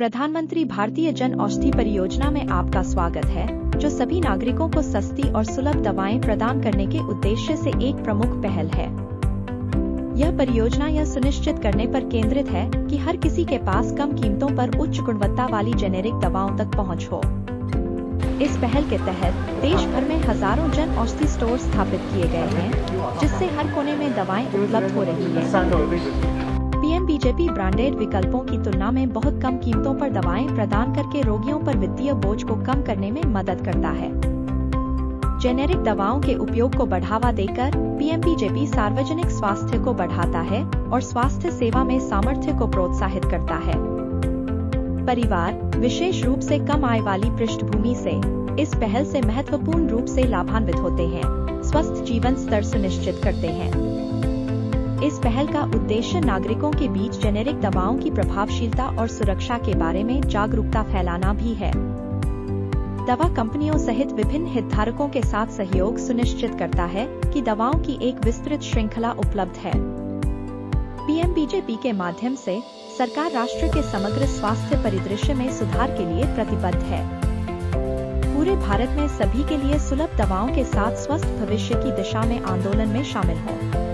प्रधानमंत्री भारतीय जन औषधि परियोजना में आपका स्वागत है, जो सभी नागरिकों को सस्ती और सुलभ दवाएं प्रदान करने के उद्देश्य से एक प्रमुख पहल है। यह परियोजना यह सुनिश्चित करने पर केंद्रित है कि हर किसी के पास कम कीमतों पर उच्च गुणवत्ता वाली जेनेरिक दवाओं तक पहुंच हो। इस पहल के तहत देश भर में हजारों जन औषधि स्टोर स्थापित किए गए हैं, जिससे हर कोने में दवाएं उपलब्ध हो रही हैं। पीएम बीजेपी ब्रांडेड विकल्पों की तुलना में बहुत कम कीमतों पर दवाएं प्रदान करके रोगियों पर वित्तीय बोझ को कम करने में मदद करता है। जेनेरिक दवाओं के उपयोग को बढ़ावा देकर पीएम बीजेपी सार्वजनिक स्वास्थ्य को बढ़ाता है और स्वास्थ्य सेवा में सामर्थ्य को प्रोत्साहित करता है। परिवार, विशेष रूप से कम आय वाली पृष्ठभूमि से इस पहल से महत्वपूर्ण रूप से लाभान्वित होते हैं, स्वस्थ जीवन स्तर सुनिश्चित करते हैं। इस पहल का उद्देश्य नागरिकों के बीच जेनेरिक दवाओं की प्रभावशीलता और सुरक्षा के बारे में जागरूकता फैलाना भी है। दवा कंपनियों सहित विभिन्न हितधारकों के साथ सहयोग सुनिश्चित करता है कि दवाओं की एक विस्तृत श्रृंखला उपलब्ध है। पीएम बीजेपी के माध्यम से सरकार राष्ट्र के समग्र स्वास्थ्य परिदृश्य में सुधार के लिए प्रतिबद्ध है। पूरे भारत में सभी के लिए सुलभ दवाओं के साथ स्वस्थ भविष्य की दिशा में आंदोलन में शामिल हों।